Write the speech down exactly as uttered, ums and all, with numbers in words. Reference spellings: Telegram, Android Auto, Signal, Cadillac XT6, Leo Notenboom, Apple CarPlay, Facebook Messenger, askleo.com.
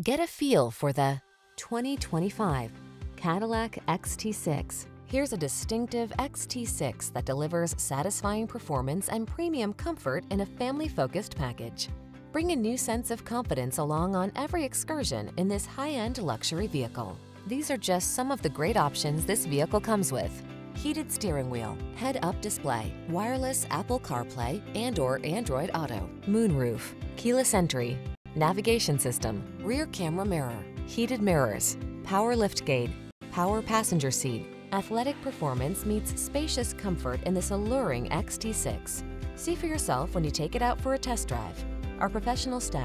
Get a feel for the twenty twenty-five Cadillac X T six. Here's a distinctive X T six that delivers satisfying performance and premium comfort in a family-focused package. Bring a new sense of confidence along on every excursion in this high-end luxury vehicle. These are just some of the great options this vehicle comes with: heated steering wheel, head-up display, wireless Apple CarPlay and or Android Auto, moonroof, keyless entry, navigation system, rear camera mirror, heated mirrors, power liftgate, power passenger seat. Athletic performance meets spacious comfort in this alluring X T six. See for yourself when you take it out for a test drive. Our professional staff